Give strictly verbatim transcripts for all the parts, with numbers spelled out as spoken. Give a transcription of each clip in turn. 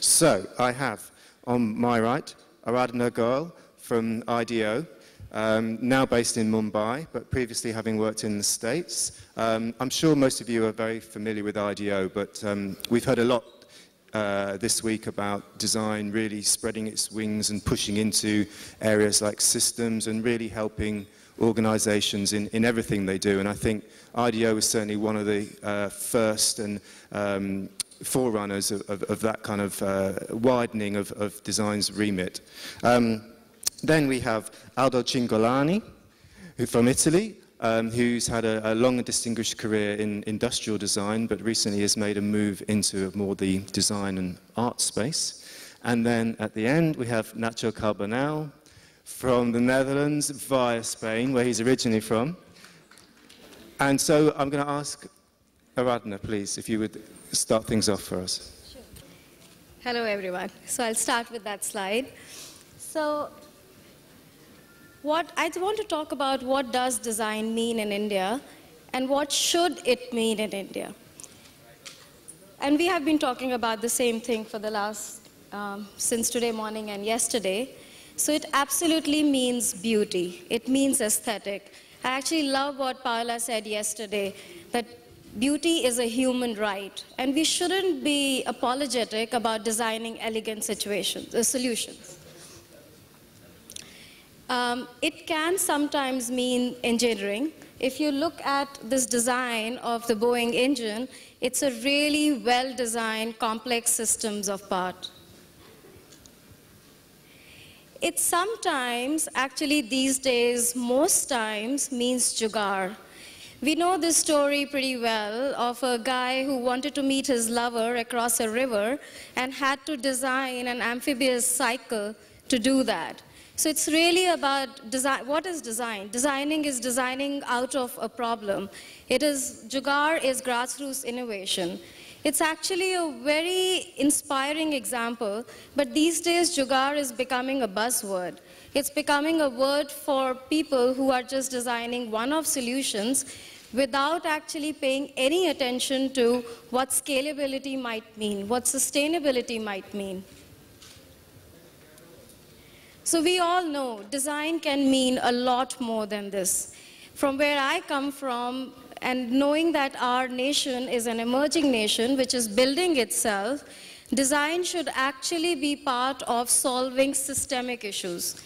So I have on my right Aradhana Goel from IDEO, um, now based in Mumbai, but previously having worked in the States. Um, I'm sure most of you are very familiar with IDEO, but um, we've heard a lot uh, this week about design really spreading its wings and pushing into areas like systems and really helping organizations in, in everything they do. And I think IDEO is certainly one of the uh, first and um, forerunners of, of, of that kind of uh, widening of, of design's remit. Um, then we have Aldo Cingolani, who, from Italy, um, who's had a, a long and distinguished career in industrial design, but recently has made a move into more the design and art space. And then at the end, we have Nacho Carbonell from the Netherlands via Spain, where he's originally from. And so I'm going to ask Aradhana, please, if you would start things off for us. Sure. Hello, everyone. So I'll start with that slide. So what I want to talk about, what does design mean in India, and what should it mean in India? And we have been talking about the same thing for the last, um, since today morning and yesterday. So it absolutely means beauty. It means aesthetic. I actually love what Paola said yesterday, that beauty is a human right, and we shouldn't be apologetic about designing elegant situations, uh, solutions. Um, it can sometimes mean engineering. If you look at this design of the Boeing engine, it's a really well-designed, complex systems of parts. It sometimes, actually these days, most times, means jugaad. We know this story pretty well of a guy who wanted to meet his lover across a river and had to design an amphibious cycle to do that. So it's really about design. What is design? Designing is designing out of a problem. It is, jugaad is grassroots innovation. It's actually a very inspiring example, but these days jugaad is becoming a buzzword. It's becoming a word for people who are just designing one-off solutions without actually paying any attention to what scalability might mean, what sustainability might mean. So we all know design can mean a lot more than this. From where I come from, and knowing that our nation is an emerging nation which is building itself, design should actually be part of solving systemic issues.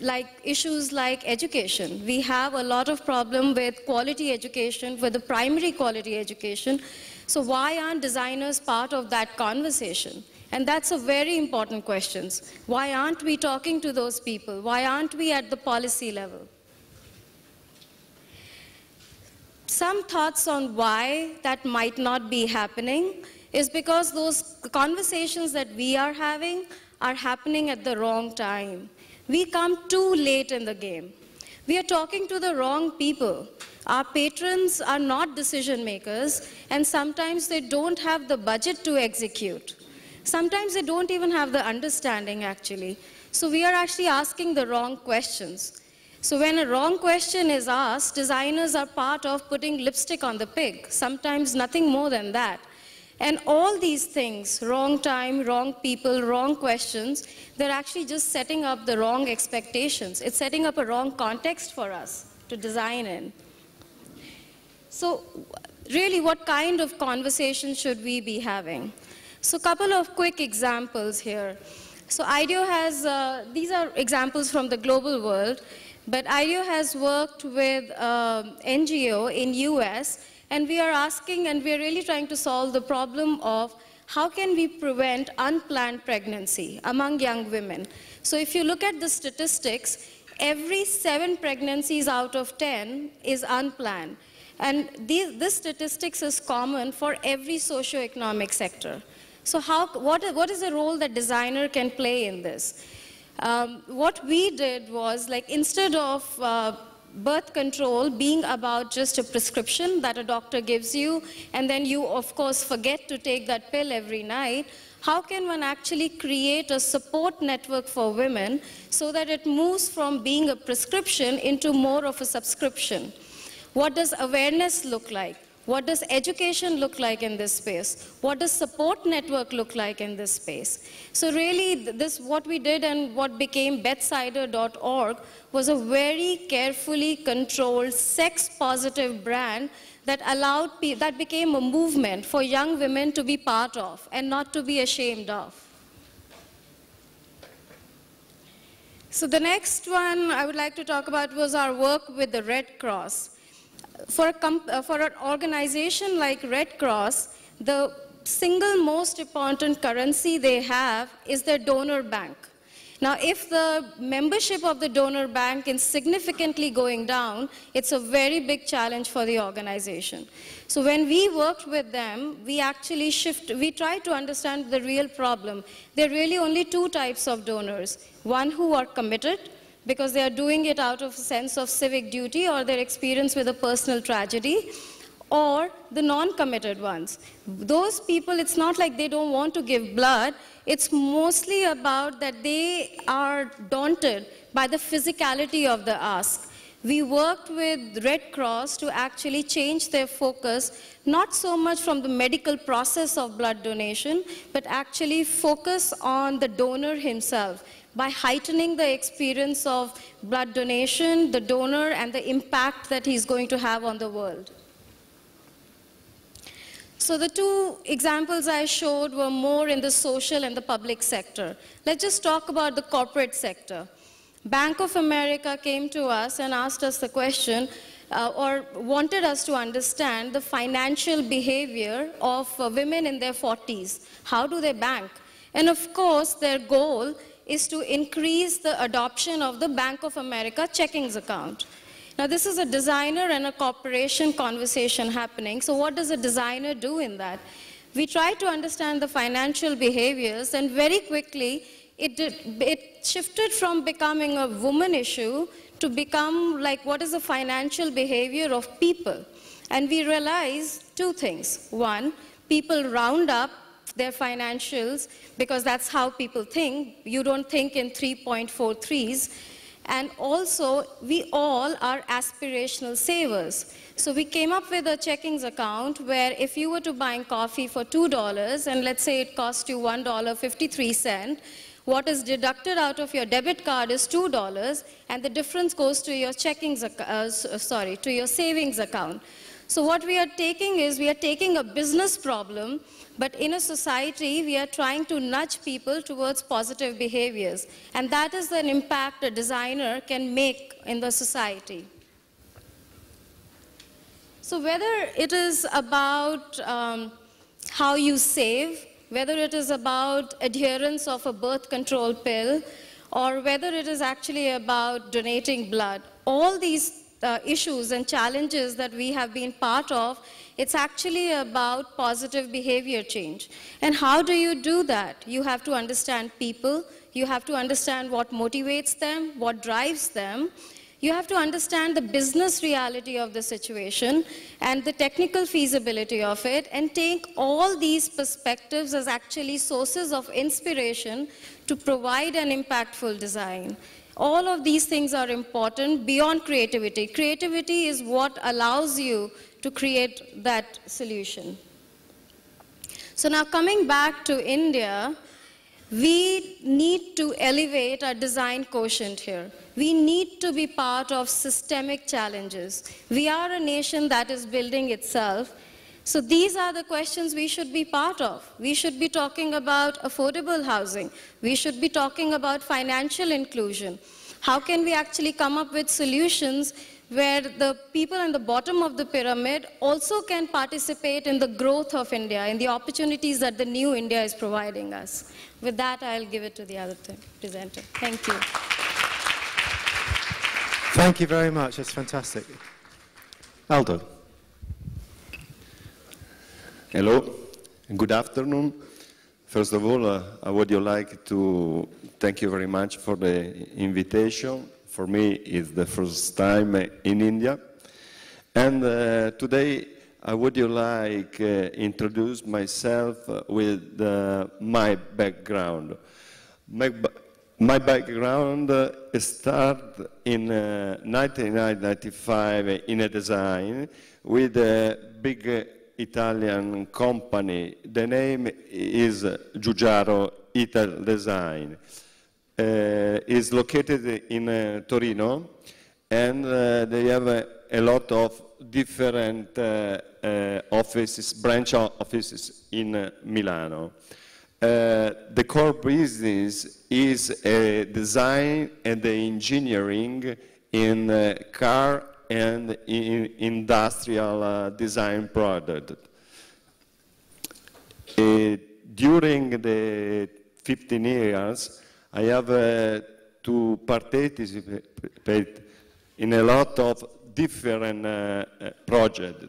Like issues like education. We have a lot of problem with quality education, with the primary quality education. So why aren't designers part of that conversation? And that's a very important question. Why aren't we talking to those people? Why aren't we at the policy level? Some thoughts on why that might not be happening is because those conversations that we are having are happening at the wrong time. We come too late in the game. We are talking to the wrong people. Our patrons are not decision makers, and sometimes they don't have the budget to execute. Sometimes they don't even have the understanding, actually. So we are actually asking the wrong questions. So when a wrong question is asked, designers are part of putting lipstick on the pig, sometimes nothing more than that. And all these things, wrong time, wrong people, wrong questions, they're actually just setting up the wrong expectations. It's setting up a wrong context for us to design in. So really, what kind of conversation should we be having? So a couple of quick examples here. So IDEO has, uh, these are examples from the global world, but IDEO has worked with um, N G O in U S, and we are asking, and we are really trying to solve the problem of how can we prevent unplanned pregnancy among young women. So if you look at the statistics, every seven pregnancies out of ten is unplanned. And these, this statistics is common for every socioeconomic sector. So how, what, what is the role that designer can play in this? Um, what we did was, like, instead of uh, birth control being about just a prescription that a doctor gives you, and then you, of course, forget to take that pill every night, how can one actually create a support network for women so that it moves from being a prescription into more of a subscription? What does awareness look like? What does education look like in this space? What does support network look like in this space? So really, this what we did and what became bedsider dot org was a very carefully controlled, sex-positive brand that allowed, that became a movement for young women to be part of and not to be ashamed of. So the next one I would like to talk about was our work with the Red Cross. For, a for an organization like Red Cross, the single most important currency they have is their donor bank. Now, if the membership of the donor bank is significantly going down, it's a very big challenge for the organization. So when we worked with them, we actually shift, we tried to understand the real problem. There are really only two types of donors, one who are committed, because they are doing it out of a sense of civic duty or their experience with a personal tragedy, or the non-committed ones. Those people, it's not like they don't want to give blood, it's mostly about that they are daunted by the physicality of the ask. We worked with Red Cross to actually change their focus, not so much from the medical process of blood donation, but actually focus on the donor himself, by heightening the experience of blood donation, the donor, and the impact that he's going to have on the world. So the two examples I showed were more in the social and the public sector. Let's just talk about the corporate sector. Bank of America came to us and asked us the question, uh, or wanted us to understand the financial behavior of uh, women in their forties. How do they bank? And of course, their goal is to increase the adoption of the Bank of America checkings account. Now, this is a designer and a corporation conversation happening. So what does a designer do in that? We tried to understand the financial behaviors, and very quickly, it, did, it shifted from becoming a woman issue to become like, what is the financial behavior of people? And we realized two things. One, people round up their financials, because that's how people think. You don't think in three point four threes. And also, we all are aspirational savers. So we came up with a checkings account where if you were to buy coffee for two dollars, and let's say it cost you one dollar fifty-three, what is deducted out of your debit card is two dollars, and the difference goes to your checkings, uh, sorry, to your savings account. So what we are taking is, we are taking a business problem, but in a society, we are trying to nudge people towards positive behaviors. And that is an impact a designer can make in the society. So whether it is about um, how you save, whether it is about adherence of a birth control pill, or whether it is actually about donating blood, all these Uh, issues and challenges that we have been part of, it's actually about positive behavior change. And how do you do that? You have to understand people, you have to understand what motivates them, what drives them, you have to understand the business reality of the situation and the technical feasibility of it, and take all these perspectives as actually sources of inspiration to provide an impactful design. All of these things are important beyond creativity. Creativity is what allows you to create that solution. So now coming back to India, we need to elevate our design quotient here. We need to be part of systemic challenges. We are a nation that is building itself. So these are the questions we should be part of. We should be talking about affordable housing. We should be talking about financial inclusion. How can we actually come up with solutions where the people in the bottom of the pyramid also can participate in the growth of India and the opportunities that the new India is providing us? With that, I'll give it to the other presenter. Thank you. Thank you very much. That's fantastic. Aldo. Hello, good afternoon. First of all, uh, I would like to thank you very much for the invitation. For me, it's the first time in India. And uh, today, I would you like uh, introduce myself with uh, my background. My, my background uh, started in uh, nineteen ninety-five in a design with a big uh, Italian company. The name is Giugiaro Italdesign. Uh, is located in uh, Torino, and uh, they have uh, a lot of different uh, uh, offices, branch offices in uh, Milano. Uh, the core business is uh, design and engineering in uh, car and in industrial uh, design product. Uh, during the fifteen years, I have uh, to participate in a lot of different uh, projects.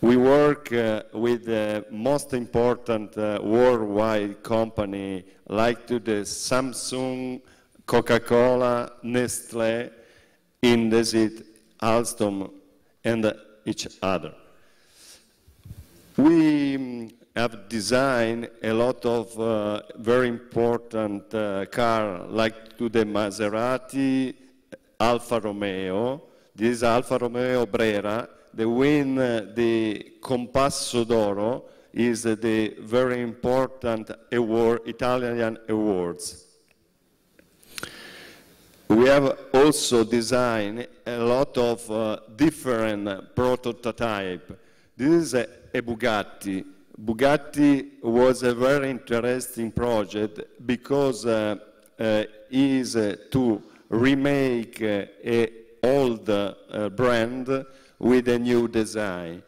We work uh, with the most important uh, worldwide company like to the Samsung, Coca-Cola, Nestlé, Indesit, Alstom, and uh, each other. We um, have designed a lot of uh, very important uh, cars, like to the Maserati, Alfa Romeo. This Alfa Romeo Brera, they win uh, the Compasso d'Oro, is uh, the very important award, Italian awards. We have also designed a lot of uh, different prototype. This is a, a Bugatti. Bugatti was a very interesting project because uh, uh, is uh, to remake uh, an old uh, brand with a new design.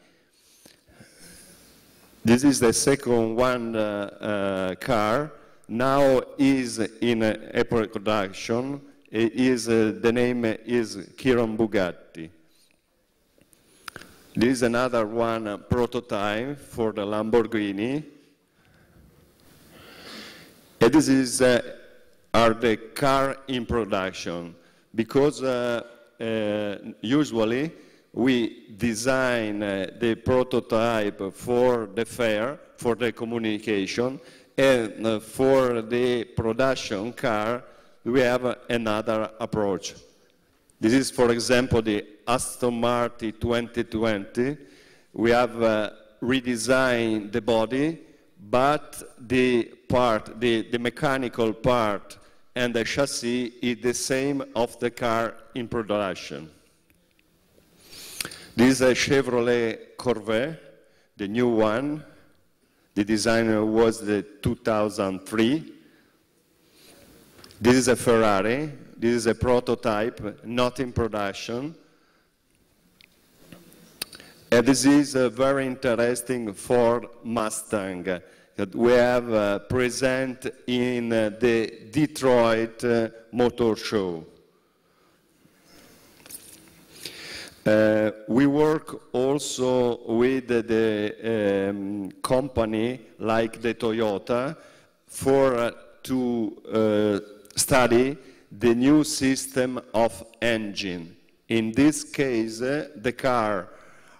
This is the second one uh, uh, car. Now is in a, a production. It is uh, the name is Chiron Bugatti. This is another one, uh, prototype for the Lamborghini. And this is, uh, are the car in production. Because uh, uh, usually we design uh, the prototype for the fair, for the communication, and uh, for the production car, we have uh, another approach. This is, for example, the Aston Martin twenty twenty. We have uh, redesigned the body, but the part, the, the mechanical part and the chassis is the same of the car in production. This is a Chevrolet Corvette, the new one. The designer was the two thousand three. This is a Ferrari. This is a prototype, not in production. And this is uh, very interesting for Mustang that we have uh, present in uh, the Detroit uh, Motor Show. Uh, we work also with uh, the um, company like the Toyota for uh, to uh, study the new system of engine. In this case, uh, the car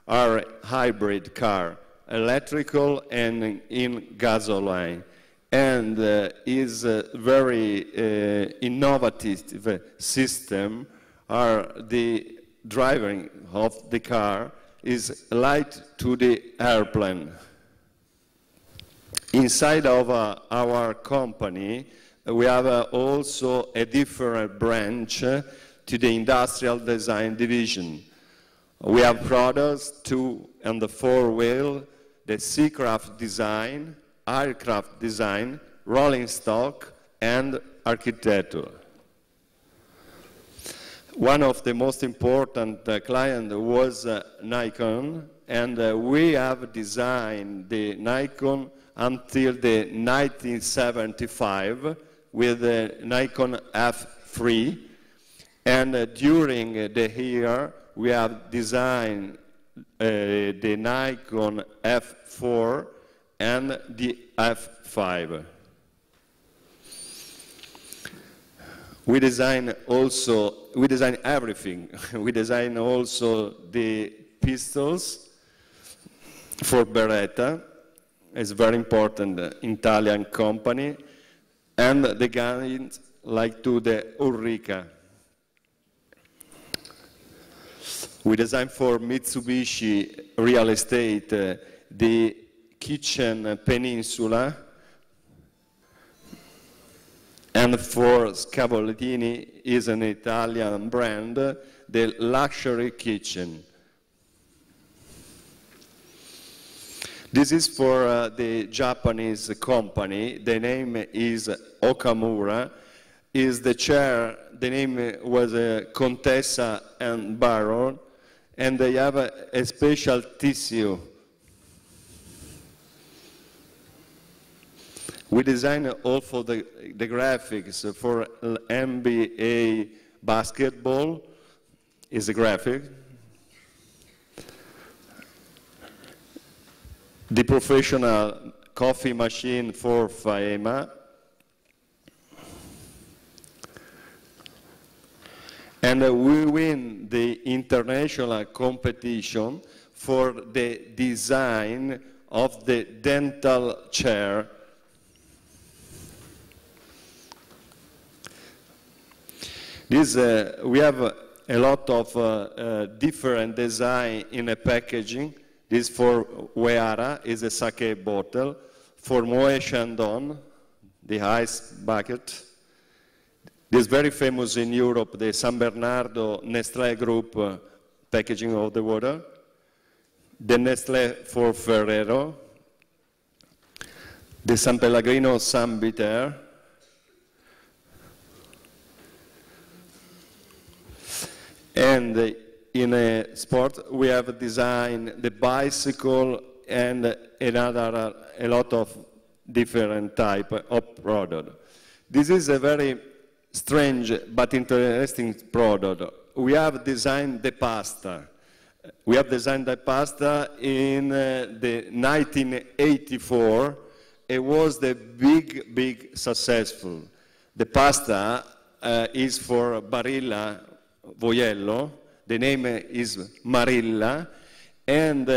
are hybrid car, electrical and in gasoline, and uh, is a very uh, innovative system. Are the driving of the car is light to the airplane. Inside of uh, our company, we have uh, also a different branch uh, to the industrial design division. We have products, two and the four wheel, the seacraft design, aircraft design, rolling stock, and architecture. One of the most important uh, clients was uh, Nikon, and uh, we have designed the Nikon until the nineteen seventy-five. With the Nikon F three, and uh, during the year we have designed uh, the Nikon F four and the F five. We design also, we design everything. We design also the pistols, for Beretta. It's very important uh, Italian company, and the guys like to the Ulrica. We designed for Mitsubishi real estate uh, the kitchen peninsula, and for Scavolini is an Italian brand, the luxury kitchen. This is for uh, the Japanese company. The name is Okamura. Is the chair, the name was uh, Contessa and Baron, and they have a, a special tissue. We designed all for the, the graphics for N B A basketball, is a graphic. The professional coffee machine for Faema, and uh, we win the international competition for the design of the dental chair. This uh, we have a lot of uh, uh, different design in a packaging. This for Weara is a sake bottle, for Moët Chandon, the ice bucket. This very famous in Europe, the San Bernardo Nestlé Group uh, packaging of the water. The Nestlé for Ferrero. The San Pellegrino San Bitter. And the in a sport, we have designed the bicycle and another, a lot of different type of product. This is a very strange but interesting product. We have designed the pasta. We have designed the pasta in uh, the nineteen eighty-four. It was the big, big successful. The pasta uh, is for Barilla Voiello. The name is Marilla, and uh,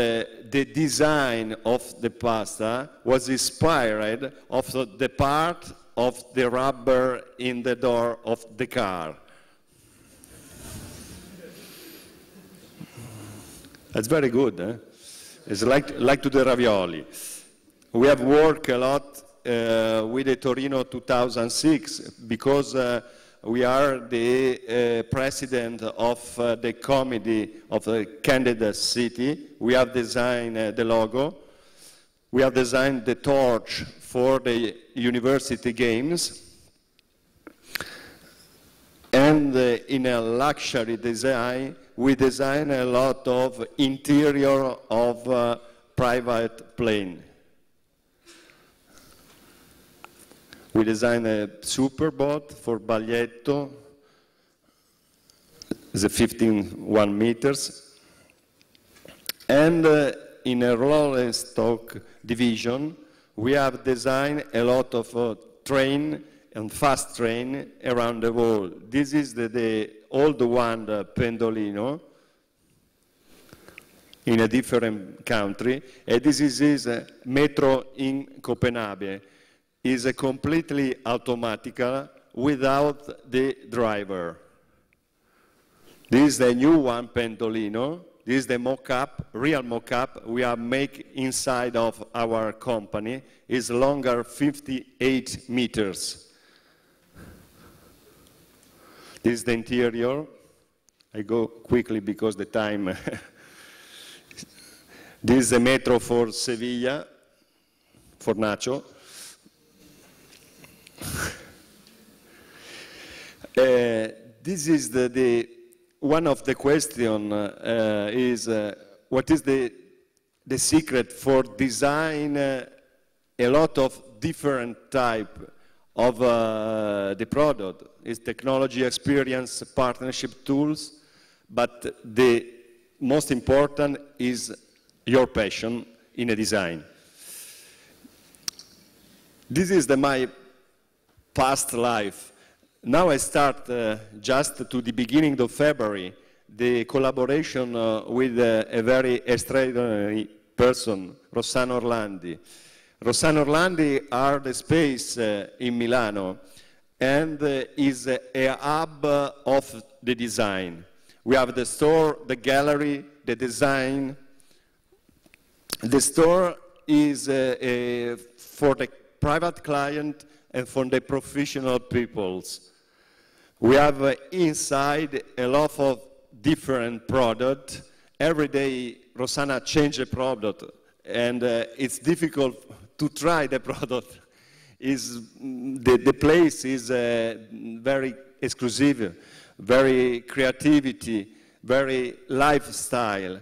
the design of the pasta was inspired of the, the part of the rubber in the door of the car. That's very good, eh? It's like, like to the ravioli. We have worked a lot uh, with the Torino two thousand six because uh, we are the uh, president of uh, the committee of the candidate city. We have designed uh, the logo. We have designed the torch for the university games. And uh, in a luxury design, we design a lot of interior of uh, private plane. We designed a super boat for Baglietto, the fifteen one meters. And uh, in a rolling stock division, we have designed a lot of uh, train and fast train around the world. This is the, the old one, uh, Pendolino, in a different country. And this is, is uh, Metro in Copenhagen. Is a completely automatic without the driver. This is the new one, Pendolino. This is the mock-up, real mock-up we are make inside of our company. It's longer fifty-eight meters. This is the interior. I go quickly because the time. This is the metro for Sevilla, for Nacho. Uh, this is the, the one of the question uh, is uh, what is the the secret for design uh, a lot of different type of uh, the product is technology, experience, partnership, tools, but the most important is your passion in a design. This is the my past life. Now I start uh, just to the beginning of February the collaboration uh, with uh, a very extraordinary person, Rossana Orlandi. Rossana Orlandi are the space uh, in Milano and uh, is a, a hub uh, of the design. We have the store, the gallery, the design. The store is uh, a, for the private client and for the professional peoples. We have uh, inside a lot of different products. Every day, Rossana changes a product, and uh, it's difficult to try the product. Is the, the place is uh, very exclusive, very creativity, very lifestyle.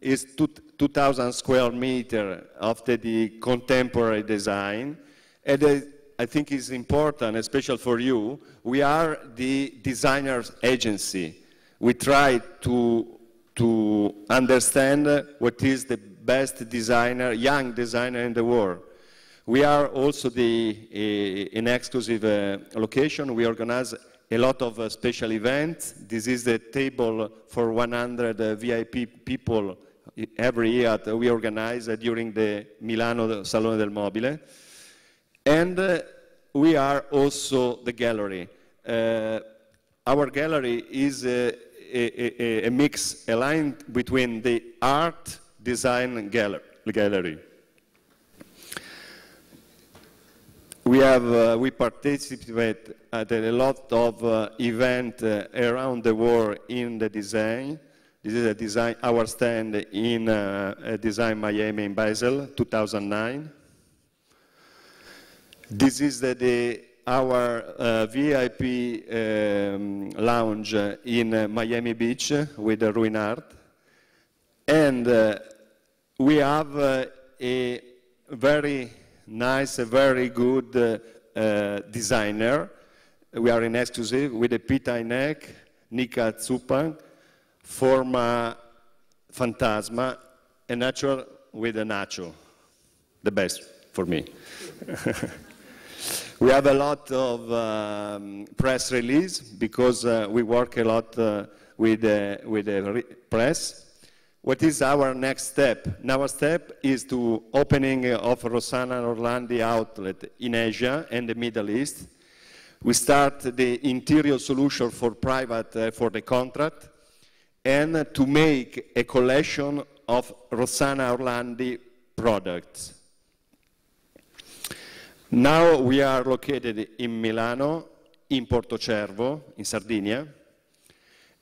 It's two thousand square meter after the contemporary design, and uh, I think it's important, especially for you. We are the designers agency. We try to to understand what is the best designer, young designer in the world. We are also the, uh, an exclusive uh, location. We organize a lot of uh, special events. This is the table for one hundred uh, V I P people every year that we organize uh, during the Milano Salone del Mobile. And uh, we are also the gallery. Uh, our gallery is uh, a, a, a mix, a line between the art, design, and gallery. We have, uh, we participate at a lot of uh, events uh, around the world in the design. This is a design, our stand in uh, Design Miami in Basel, two thousand nine. This is the, the our uh, V I P um, lounge in uh, Miami Beach with uh, Ruinart. And uh, we have uh, a very nice, a very good uh, uh, designer. We are in exclusive with Pita Inek, Nika Tsupan, former Fantasma, and Nacho with a Nacho. The best for me. We have a lot of um, press release because uh, we work a lot uh, with, uh, with the press. What is our next step? Our step is to opening of Rossana Orlandi outlet in Asia and the Middle East. We start the interior solution for private, uh, for the contract, and to make a collection of Rossana Orlandi products. Now we are located in Milano, in Portocervo, in Sardinia,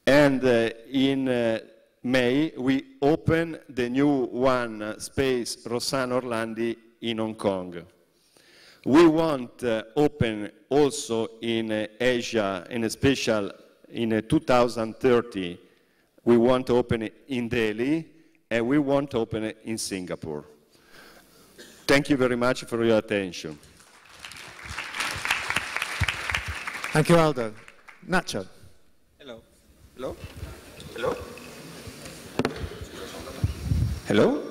and uh, in uh, May, we open the new one space, Rossana Orlandi, in Hong Kong. We want to uh, open also in uh, Asia, in a special, in uh, two thousand thirty, we want to open it in Delhi, and we want to open it in Singapore. Thank you very much for your attention. Thank you, Aldo. Nacho. Hello. Hello? Hello? Hello?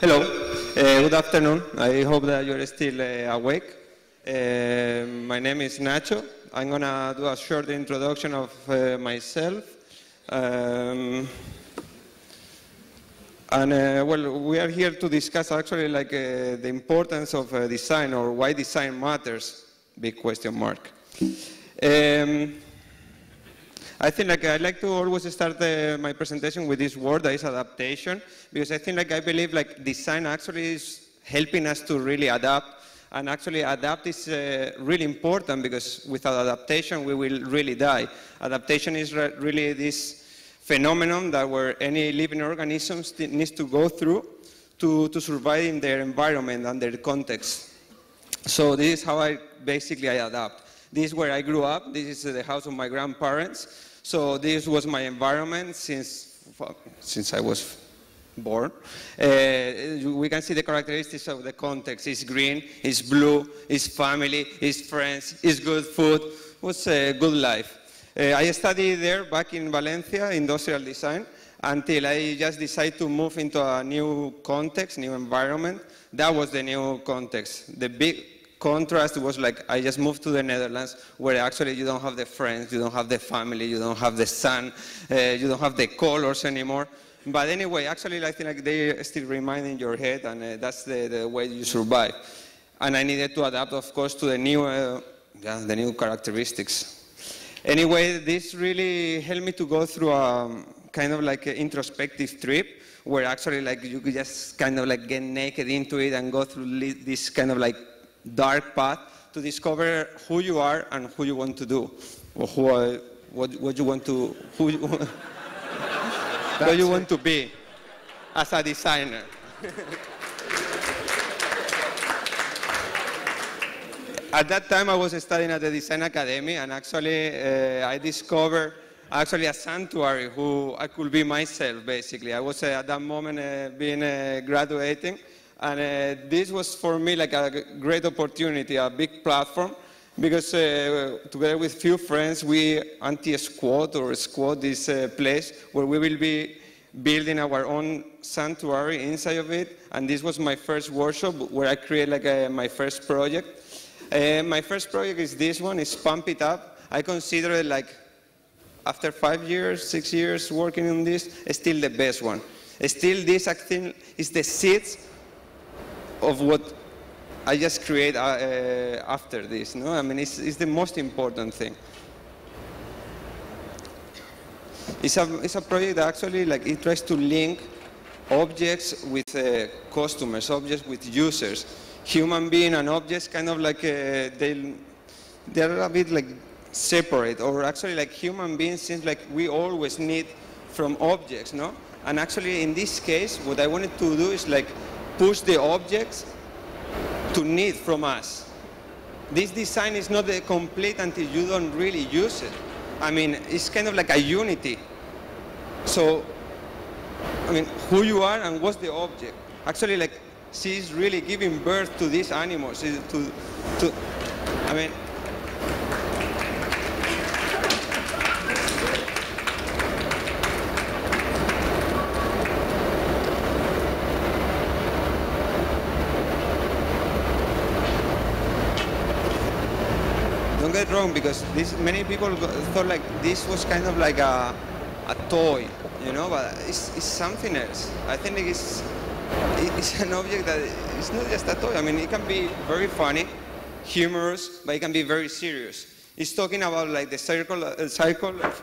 Hello. Uh, good afternoon. I hope that you're still uh, awake. Uh, my name is Nacho. I'm going to do a short introduction of uh, myself. Um, and, uh, well, we are here to discuss actually like uh, the importance of uh, design or why design matters, big question mark. Um, I think like I like to always start uh, my presentation with this word that is adaptation, because I think like I believe like design actually is helping us to really adapt, and actually adapt is uh, really important, because without adaptation we will really die. Adaptation is re really this phenomenon that where any living organism needs to go through to, to survive in their environment and their context. So this is how I basically I adapt. This is where I grew up. This is the house of my grandparents. So this was my environment since, since I was born. Uh, we can see the characteristics of the context. It's green, it's blue, it's family, it's friends, it's good food. It was a good life. Uh, I studied there back in Valencia, industrial design, until I just decided to move into a new context, new environment. That was the new context. The big contrast was like, I just moved to the Netherlands, where actually you don't have the friends, you don't have the family, you don't have the sun, uh, you don't have the colors anymore. But anyway, actually, I think like they still remain in your head, and uh, that's the, the way you survive. And I needed to adapt, of course, to the new, uh, yeah, the new characteristics. Anyway, this really helped me to go through a kind of like an introspective trip, where actually like you could just kind of like get naked into it and go through this kind of like dark path to discover who you are and who you want to do, or who are, what what you want to who you, what you want to be as a designer. At that time, I was studying at the Design Academy, and actually uh, I discovered actually a sanctuary who I could be myself, basically. I was uh, at that moment uh, being uh, graduating, and uh, this was for me like a great opportunity, a big platform, because uh, together with few friends, we anti-squat or squat this uh, place where we will be building our own sanctuary inside of it. And this was my first workshop where I created like a, my first project. Uh, my first project is this one, is Pump It Up. I consider it like, after five years, six years working on this, it's still the best one. It's still this acting is the seeds of what I just create uh, uh, after this. No, I mean it's, it's the most important thing. It's a it's a project that actually like it tries to link objects with uh, customers, objects with users, human being and objects kind of like uh, they they're a bit like separate, or actually like human beings seems like we always need from objects, no? And actually in this case, what I wanted to do is like push the objects to need from us. This design is not complete until you don't really use it. I mean, it's kind of like a unity. So, I mean, who you are and what's the object. Actually, like, she's really giving birth to these animals, to, to, I mean, wrong, because this, many people thought like this was kind of like a, a toy, you know, but it's, it's something else. I think it's, it's an object that it's not just a toy. I mean, it can be very funny, humorous, but it can be very serious. It's talking about like the circle, uh, cycle of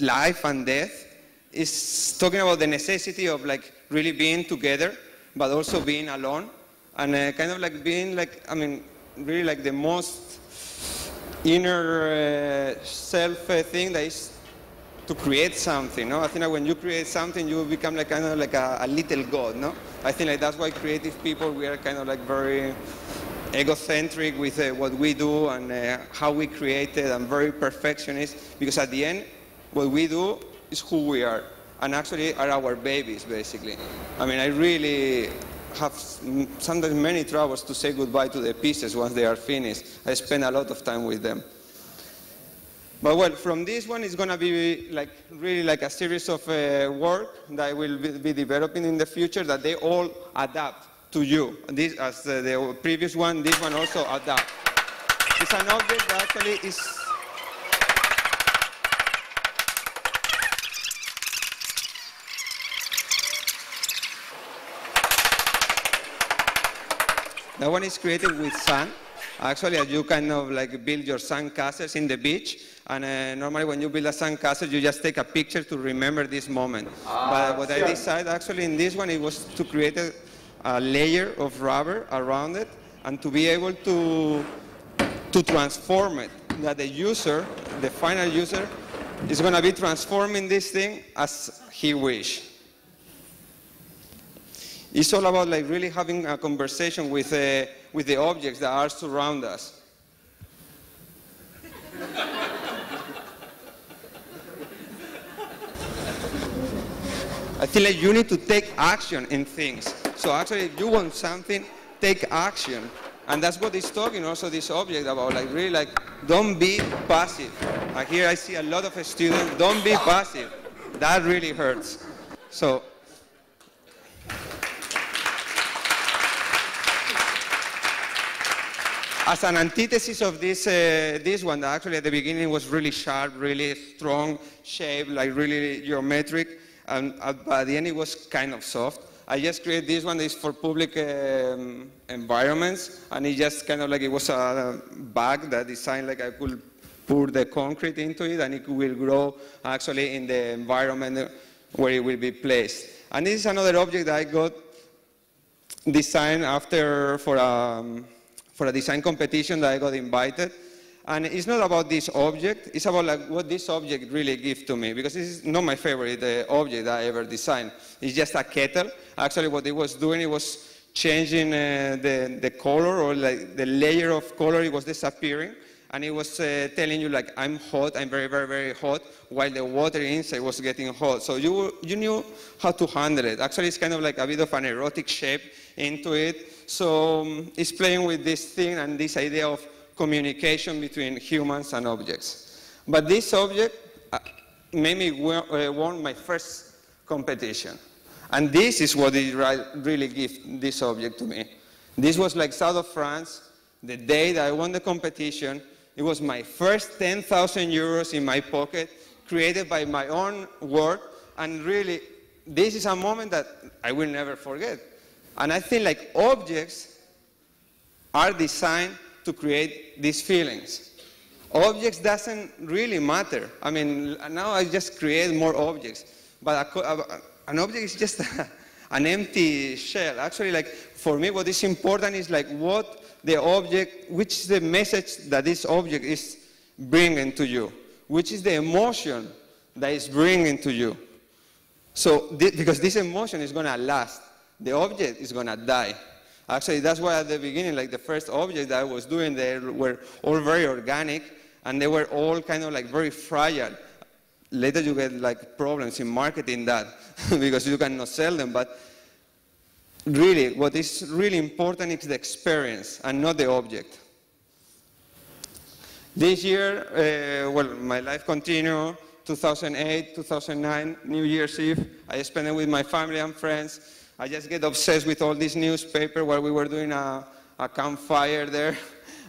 life and death. It's talking about the necessity of like really being together, but also being alone, and uh, kind of like being like, I mean, really like the most inner uh, self uh, thing that is to create something, no? I think that when you create something, you become like kind of like a, a little god, no? I think like that's why creative people, we are kind of like very egocentric with uh, what we do and uh, how we create it, and very perfectionist, because at the end, what we do is who we are, and actually are our babies, basically. I mean, I really have sometimes many troubles to say goodbye to the pieces once they are finished. I spend a lot of time with them. But well, from this one, it's going to be like really like a series of uh, work that I will be developing in the future, that they all adapt to you. This, as uh, the previous one, this one also adapts. It's an object that actually is that one is created with sand. Actually, you kind of like build your sand castles in the beach. And uh, normally when you build a sand castle, you just take a picture to remember this moment. Ah, but what sure. I decided actually in this one, it was to create a, a layer of rubber around it, and to be able to, to transform it. That the user, the final user, is going to be transforming this thing as he wishes. It's all about like really having a conversation with, uh, with the objects that are surround us. I feel like you need to take action in things. So actually, if you want something, take action. And that's what it's talking also this object about, like really like, don't be passive. Like here I see a lot of students, don't be passive. That really hurts. So. as an antithesis of this, uh, this one that actually at the beginning was really sharp, really strong shape, like really geometric, and at, by the end it was kind of soft. I just created this one that is for public um, environments, and it just kind of like it was a bag that designed like I could pour the concrete into it, and it will grow actually in the environment where it will be placed. And this is another object that I got designed after for a, for a design competition that I got invited. And it's not about this object, it's about like what this object really gives to me, because this is not my favorite uh, object that I ever designed. It's just a kettle. Actually what it was doing, it was changing uh, the, the color, or like the layer of color, it was disappearing. And it was uh, telling you like, I'm hot, I'm very, very, very hot, while the water inside was getting hot. So you, you knew how to handle it. Actually, it's kind of like a bit of an erotic shape into it. So um, it's playing with this thing and this idea of communication between humans and objects. But this object made me won my first competition. And this is what it really gives this object to me. This was like south of France. The day that I won the competition, it was my first ten thousand euros in my pocket, created by my own work, and really, this is a moment that I will never forget. And I think like objects are designed to create these feelings. Objects doesn't really matter. I mean, now I just create more objects, but a, a, an object is just a, an empty shell. Actually, like for me, what is important is like what the object, which is the message that this object is bringing to you, which is the emotion that it's bringing to you. So, th because this emotion is gonna last, the object is gonna die. Actually, that's why at the beginning, like the first object that I was doing, they were all very organic, and they were all kind of like very fragile. Later you get like problems in marketing that, because you cannot sell them, but really, what is really important is the experience and not the object. This year, uh, well, my life continued, two thousand eight, two thousand nine, New Year's Eve. I spent it with my family and friends. I just get obsessed with all this newspaper while we were doing a, a campfire there.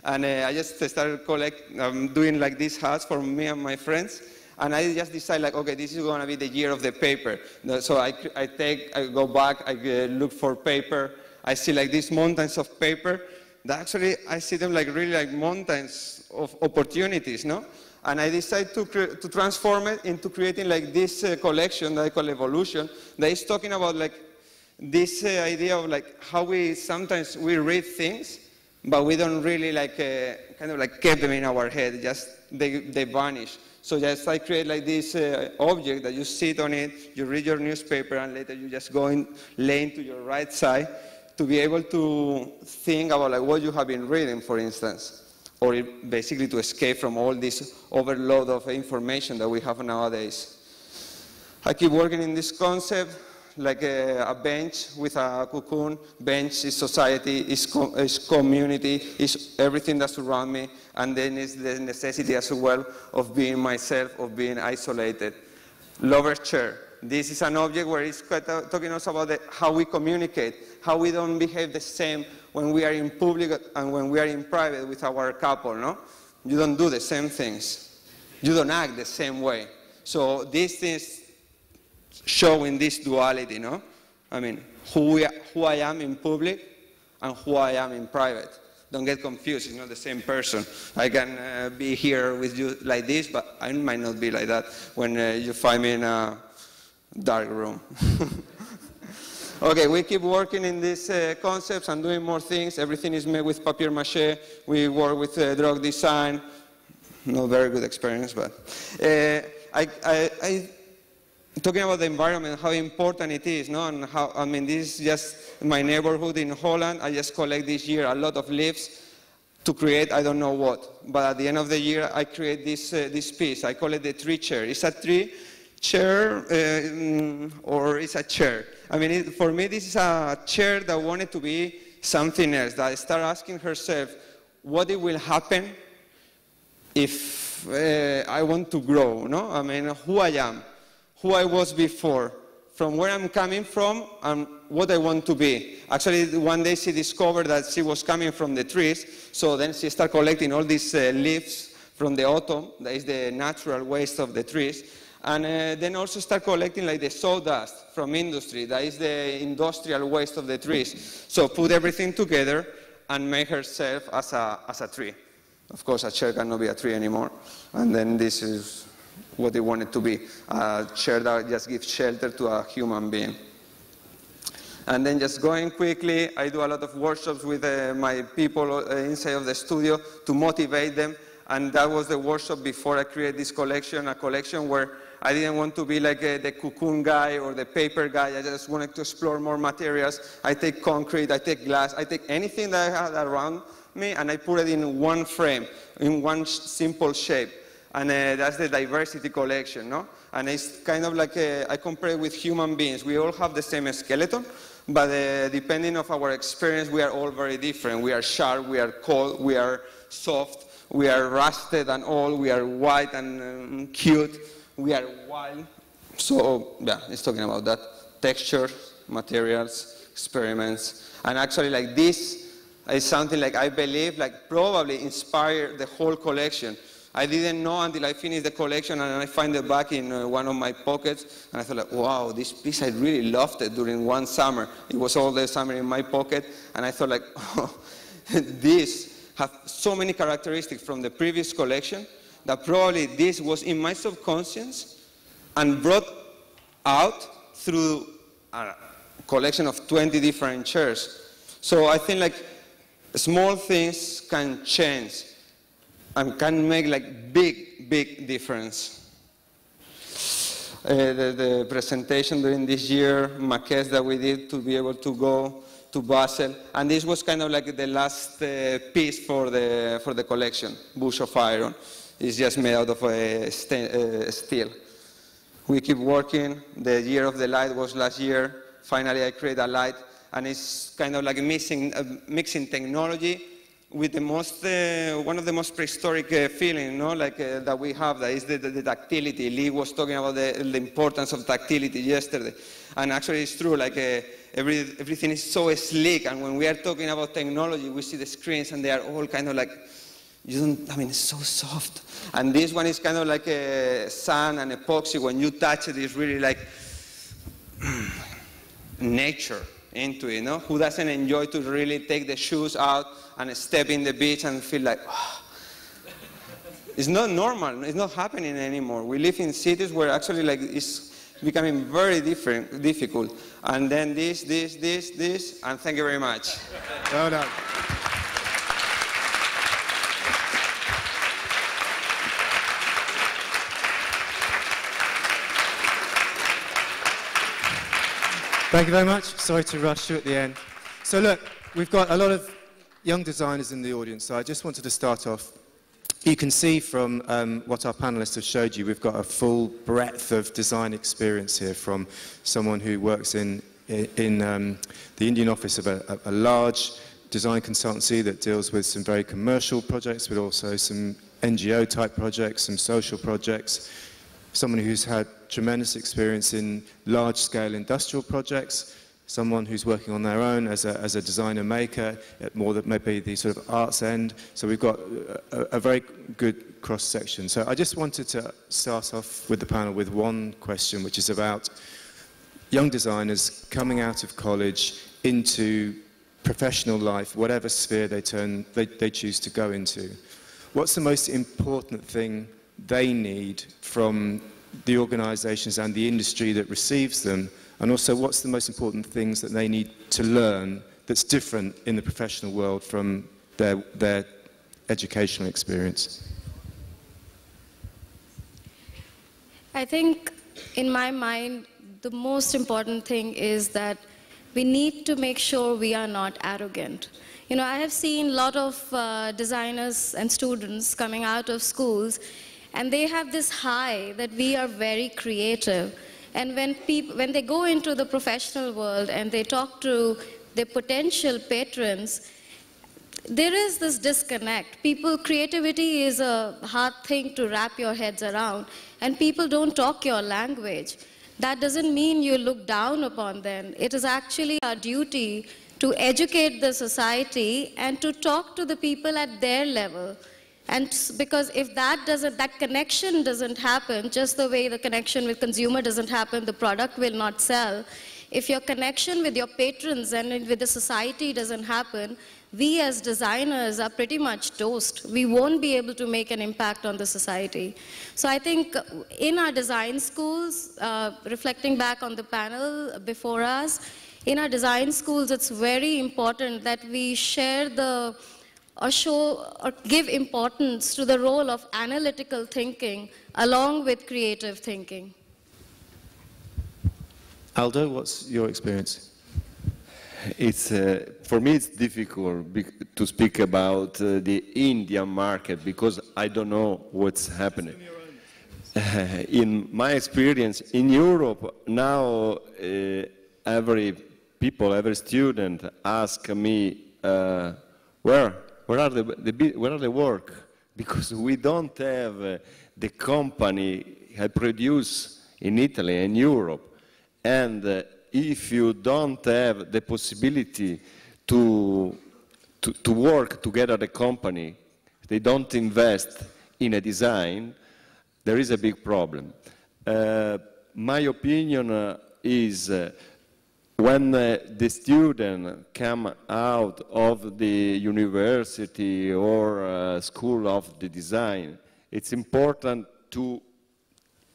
And uh, I just started collect, um, doing like these hats for me and my friends. And I just decided, like, okay, this is going to be the year of the paper. So I, I take, I go back, I look for paper. I see like these mountains of paper. That actually, I see them like really like mountains of opportunities, no? And I decided to, to transform it into creating like this uh, collection that I call Evolution, that is talking about like this uh, idea of like how we sometimes we read things, but we don't really like uh, kind of like keep them in our head, just they, they vanish. So just I create like this uh, object that you sit on it, you read your newspaper, and later you just go and lay into your right side to be able to think about like what you have been reading, for instance, or it, basically to escape from all this overload of information that we have nowadays. I keep working in this concept, like a, a bench with a cocoon. Bench is society, is, com is community, is everything that surrounds me, and then is the necessity as well of being myself, of being isolated. Lover's chair. This is an object where it's quite a, talking also about the, how we communicate, how we don't behave the same when we are in public and when we are in private with our couple, no? You don't do the same things. You don't act the same way. So these things showing this duality, no? I mean, who, we, who I am in public and who I am in private. Don't get confused, it's not the same person. I can uh, be here with you like this, but I might not be like that when uh, you find me in a dark room. Okay, we keep working in these uh, concepts and doing more things. Everything is made with papier-mâché. We work with uh, drug design. Not very good experience, but... Uh, I, I, I talking about the environment, how important it is, no? And how, I mean, this is just my neighborhood in Holland. I just collect this year a lot of leaves to create I don't know what. But at the end of the year, I create this, uh, this piece. I call it the tree chair. It's a tree chair, uh, or it's a chair. I mean, it, for me, this is a chair that wanted to be something else, that started asking herself what it will happen if uh, I want to grow, no? I mean, who I am. Who I was before, from where I'm coming from, and what I want to be. Actually, one day she discovered that she was coming from the trees, so then she started collecting all these uh, leaves from the autumn, that is the natural waste of the trees, and uh, then also start collecting like the sawdust from industry, that is the industrial waste of the trees. So put everything together and make herself as a, as a tree. Of course, a chair cannot be a tree anymore, and then this is what they wanted to be, a chair that just gives shelter to a human being. And then just going quickly, I do a lot of workshops with uh, my people inside of the studio to motivate them, and that was the workshop before I created this collection, a collection where I didn't want to be like uh, the cocoon guy or the paper guy. I just wanted to explore more materials. I take concrete, I take glass, I take anything that I had around me, and I put it in one frame, in one sh simple shape. And uh, that's the diversity collection, no? And it's kind of like, a, I compare it with human beings. We all have the same skeleton, but uh, depending on our experience, we are all very different. We are sharp, we are cold, we are soft, we are rusted and old, we are white and um, cute, we are wild. So, yeah, it's talking about that. Texture, materials, experiments. And actually, like this is something like I believe like probably inspired the whole collection. I didn't know until I finished the collection and I find it back in uh, one of my pockets. And I thought, like, wow, this piece, I really loved it during one summer. It was all the summer in my pocket. And I thought, like, oh, this has so many characteristics from the previous collection that probably this was in my subconscious and brought out through a collection of twenty different chairs. So I think, like, small things can change and can make like big, big difference. Uh, the, the presentation during this year, maquettes that we did to be able to go to Basel, and this was kind of like the last uh, piece for the for the collection. Bush of Iron is just made out of uh, st uh, steel. We keep working. The year of the light was last year. Finally, I created a light, and it's kind of like mixing uh, mixing technology with the most, uh, one of the most prehistoric uh, feeling, no? Like, uh, that we have, that is the, the, the tactility. Lee was talking about the, the importance of tactility yesterday. And actually it's true, like uh, every, everything is so sleek, and when we are talking about technology, we see the screens and they are all kind of like, you don't, I mean, it's so soft. And this one is kind of like a sand and epoxy. When you touch it, it's really like nature into it, no? Who doesn't enjoy to really take the shoes out and step in the beach and feel like, oh. It's not normal, it's not happening anymore. We live in cities where actually like it's becoming very different, difficult. And then this, this, this, this, and thank you very much. Well done. Thank you very much. Sorry to rush you at the end. So look, we've got a lot of young designers in the audience, so I just wanted to start off. You can see from um, what our panelists have showed you, we've got a full breadth of design experience here from someone who works in, in um, the Indian office of a, a large design consultancy that deals with some very commercial projects, but also some N G O type projects, some social projects. Someone who's had tremendous experience in large-scale industrial projects, someone who's working on their own as a, as a designer-maker, at more than maybe the sort of arts end. So we've got a, a very good cross-section. So I just wanted to start off with the panel with one question, which is about young designers coming out of college into professional life, whatever sphere they, turn, they, they choose to go into. What's the most important thing they need from the organizations and the industry that receives them, and also what's the most important things that they need to learn that's different in the professional world from their, their educational experience? I think, in my mind, the most important thing is that we need to make sure we are not arrogant. You know, I have seen a lot of uh, designers and students coming out of schools, and they have this high that we are very creative. And when, when they go into the professional world and they talk to their potential patrons, there is this disconnect. People, creativity is a hard thing to wrap your heads around, and people don't talk your language. that doesn't mean you look down upon them. It is actually our duty to educate the society and to talk to the people at their level. And because if that doesn't, that connection doesn't happen, just the way the connection with consumer doesn't happen, the product will not sell. If your connection with your patrons and with the society doesn't happen, we as designers are pretty much toast. We won't be able to make an impact on the society. So I think in our design schools, uh, reflecting back on the panel before us, in our design schools, it's very important that we share the, or show, or give importance to the role of analytical thinking along with creative thinking. Aldo, what's your experience? It's, uh, for me, it's difficult to speak about uh, the Indian market because I don't know what's happening. Uh, in my experience, in Europe, now uh, every people, every student ask me, uh, where, where are the, the, where are the work? Because we don't have uh, the company that produce in Italy and Europe. And uh, if you don't have the possibility to, to, to work together the company, they don't invest in a design, there is a big problem. Uh, my opinion uh, is uh, when uh, the student come out of the university or uh, school of the design, it's important to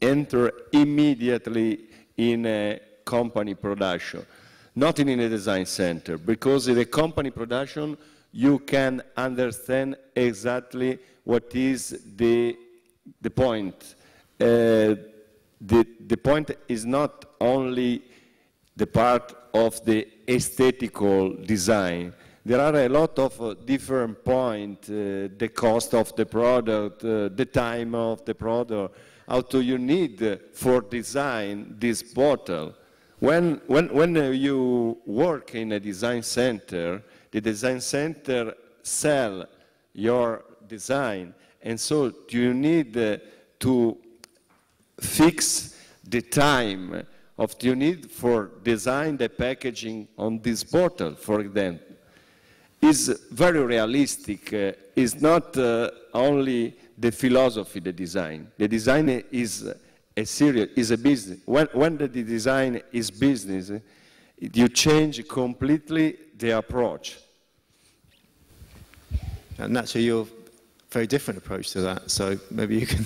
enter immediately in a company production, not in a design center, because in a company production you can understand exactly what is the, the point. Uh, the, the point is not only the part of the aesthetical design. There are a lot of uh, different points, uh, the cost of the product, uh, the time of the product, how do you need for design this bottle. When, when, when you work in a design center, the design center sell your design, and so you need to fix the time of you need for design the packaging on this bottle, for example. It's very realistic, it's not uh, only the philosophy, the design. The design is a serious, is a business. When, when the design is business, you change completely the approach. And Nacho, you're very different approach to that, so maybe you can.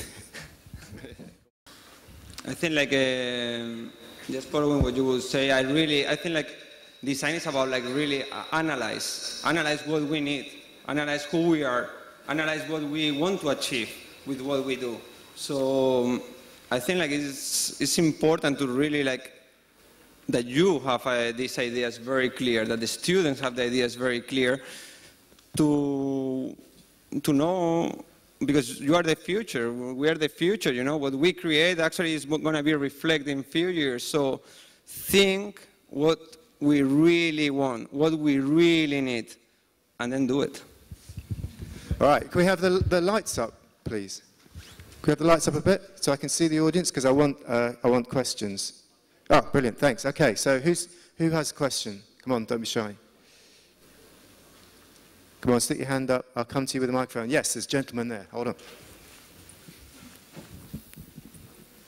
I think like, uh, just following what you would say, I really, I think like design is about like really analyze, analyze what we need, analyze who we are, analyze what we want to achieve with what we do. So um, I think like it's, it's important to really like that you have uh, these ideas very clear, that the students have the ideas very clear to, to know, because you are the future, we are the future, you know, what we create actually is going to be reflected in few years. So think what we really want, what we really need, and then do it. All right, can we have the, the lights up, please? Can we have the lights up a bit so I can see the audience? Because I want, uh, I want questions. Oh, brilliant, thanks. Okay, so who's, who has a question? Come on, don't be shy. Come on, stick your hand up. I'll come to you with a microphone. Yes, there's a gentleman there. Hold on.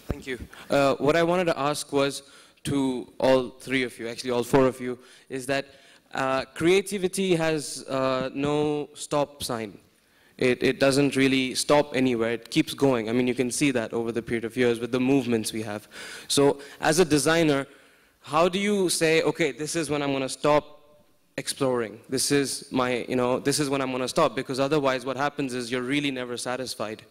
Thank you. Uh, what I wanted to ask was to all three of you, actually all four of you, is that uh, creativity has uh, no stop sign. It, it doesn't really stop anywhere, it keeps going. I mean, you can see that over the period of years with the movements we have. So as a designer, how do you say, okay, this is when I'm gonna stop exploring. This is my, you know, this is when I'm gonna stop, because otherwise what happens is you're really never satisfied.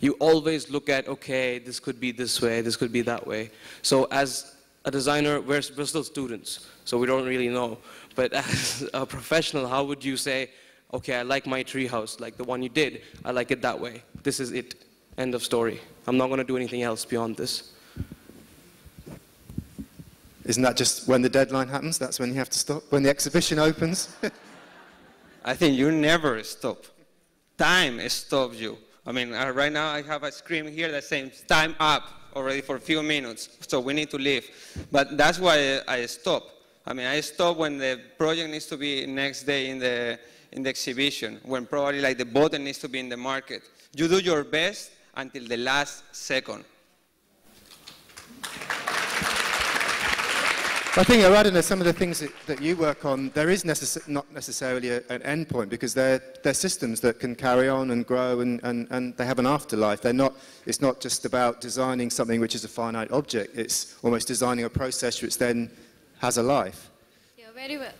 You always look at, okay, this could be this way, this could be that way. So as a designer, we're, we're still students, so we don't really know. But as a professional, how would you say, okay, I like my treehouse, like the one you did, I like it that way. This is it, end of story. I'm not gonna do anything else beyond this. Isn't that just when the deadline happens? That's when you have to stop, when the exhibition opens? I think you never stop. Time stops you. I mean, uh, right now I have a screen here that says, time up. already for a few minutes, so we need to leave. But that's why I stop. I mean, I stop when the project needs to be next day in the, in the exhibition, when probably like the bottle needs to be in the market. You do your best until the last second. I think, Aradhana, some of the things that, that you work on, there is necess not necessarily a, an end point, because they're, they're systems that can carry on and grow, and, and, and they have an afterlife. They're not, it's not just about designing something which is a finite object. It's almost designing a process which then has a life. Yeah, very well.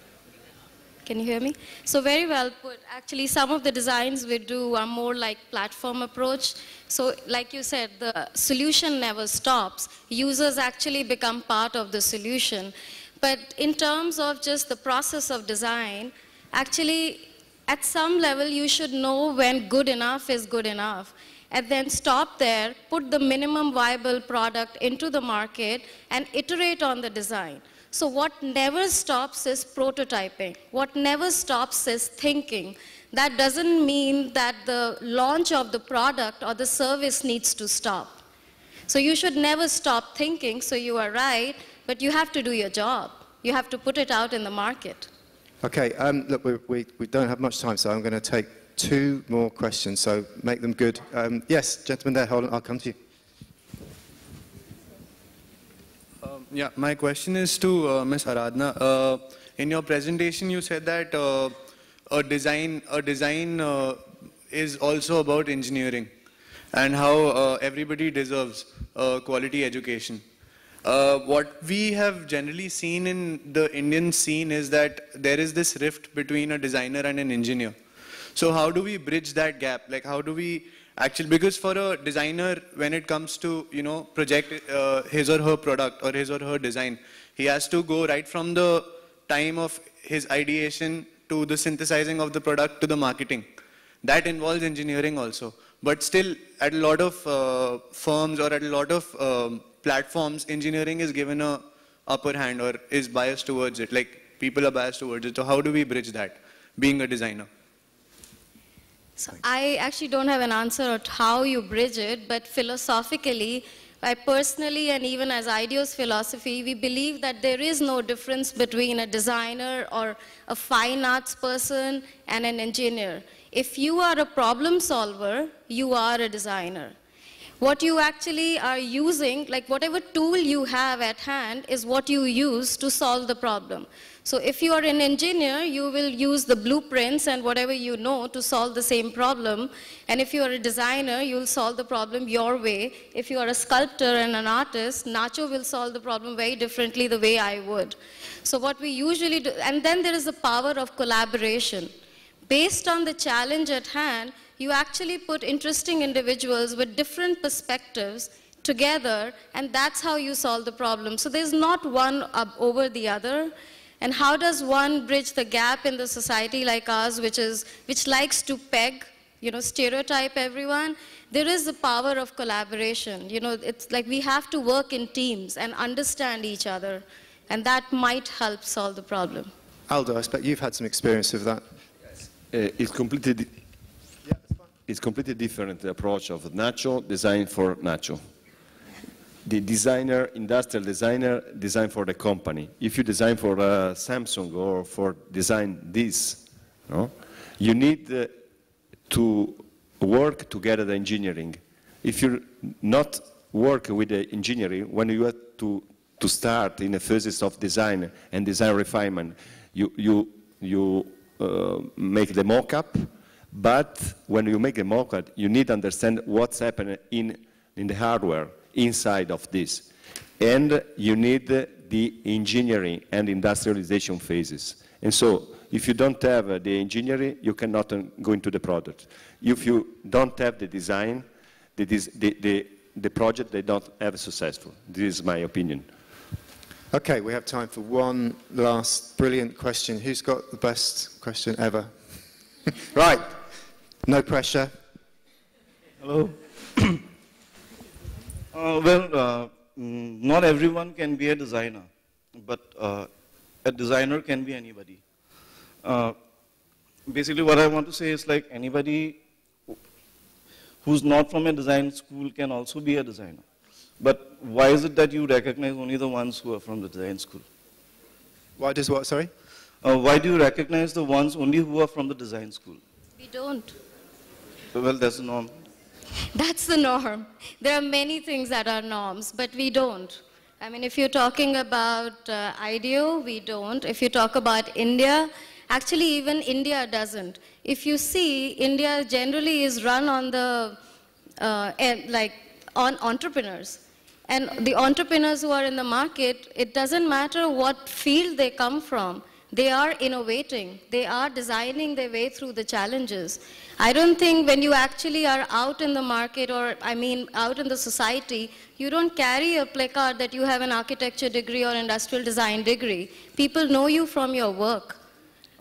Can you hear me? So very well put. Actually, some of the designs we do are more like platform approach. So like you said, the solution never stops. Users actually become part of the solution. But in terms of just the process of design, actually, at some level, you should know when good enough is good enough. And then stop there, put the minimum viable product into the market, and iterate on the design. So what never stops is prototyping. What never stops is thinking. That doesn't mean that the launch of the product or the service needs to stop. So you should never stop thinking, so you are right, but you have to do your job. You have to put it out in the market. Okay, um, look, we, we, we don't have much time, so I'm going to take two more questions, so make them good. Um, yes, gentleman there, hold on, I'll come to you. Yeah, my question is to uh, Miz Aradhana. Uh, in your presentation, you said that uh, a design, a design uh, is also about engineering, and how uh, everybody deserves uh, quality education. Uh, what we have generally seen in the Indian scene is that there is this rift between a designer and an engineer. So how do we bridge that gap? Like, how do we actually, because for a designer, when it comes to, you know, project uh, his or her product or his or her design, he has to go right from the time of his ideation to the synthesizing of the product to the marketing. That involves engineering also. But still, at a lot of uh, firms or at a lot of um, platforms, engineering is given an upper hand or is biased towards it. Like, people are biased towards it. So how do we bridge that, being a designer? So I actually don't have an answer on how you bridge it, but philosophically, I personally, and even as IDEO's philosophy, we believe that there is no difference between a designer or a fine arts person and an engineer. If you are a problem solver, you are a designer. What you actually are using, like whatever tool you have at hand, is what you use to solve the problem. So if you are an engineer, you will use the blueprints and whatever you know to solve the same problem. And if you are a designer, you'll solve the problem your way. If you are a sculptor and an artist, Nacho will solve the problem very differently the way I would. So what we usually do, and then there is the power of collaboration. Based on the challenge at hand, you actually put interesting individuals with different perspectives together, and that's how you solve the problem. So there's not one up over the other. And how does one bridge the gap in the society like ours, which is, which likes to peg, you know, stereotype everyone? There is the power of collaboration. You know, it's like we have to work in teams and understand each other, and that might help solve the problem. Aldo, I expect you've had some experience of that. Yes. Uh, it's completely. It's completely different, the approach of Nacho, design for Nacho. The designer, industrial designer, design for the company. If you design for uh, Samsung or for design this, no? You need uh, to work together the engineering. If you not work with the engineering, when you have to, to start in the phases of design and design refinement, you, you, you uh, make the mock-up. But when you make a mock-up, you need to understand what's happening in, in the hardware inside of this. And you need the engineering and industrialization phases. And so if you don't have the engineering, you cannot go into the product. If you don't have the design, the, the, the, the project, they don't have successful. This is my opinion. OK, we have time for one last brilliant question. Who's got the best question ever? Right. No pressure. Hello. uh, well, uh, not everyone can be a designer, but uh, a designer can be anybody. Uh, basically, what I want to say is, like, anybody who's not from a design school can also be a designer. But why is it that you recognize only the ones who are from the design school? Why does what, sorry? Uh, why do you recognize the ones only who are from the design school? We don't. Well, that's the norm. That's the norm. There are many things that are norms, but we don't. I mean, if you're talking about uh, IDEO, we don't. If you talk about India, actually even India doesn't. If you see, India generally is run on the, uh, like, on entrepreneurs. And the entrepreneurs who are in the market, it doesn't matter what field they come from. They are innovating. They are designing their way through the challenges. I don't think when you actually are out in the market or, I mean, out in the society, you don't carry a placard that you have an architecture degree or industrial design degree. People know you from your work.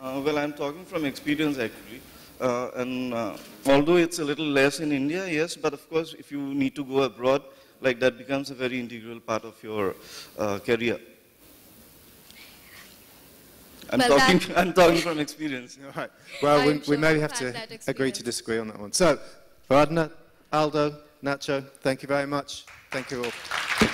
Uh, well, I'm talking from experience, actually. Uh, and uh, although it's a little less in India, yes, but of course, if you need to go abroad, like that becomes a very integral part of your uh, career. I'm, well, talking, I'm talking from experience. All right. Well, we, sure we maybe have to agree to disagree on that one. So, Aradhana, Aldo, Nacho, thank you very much. Thank you all.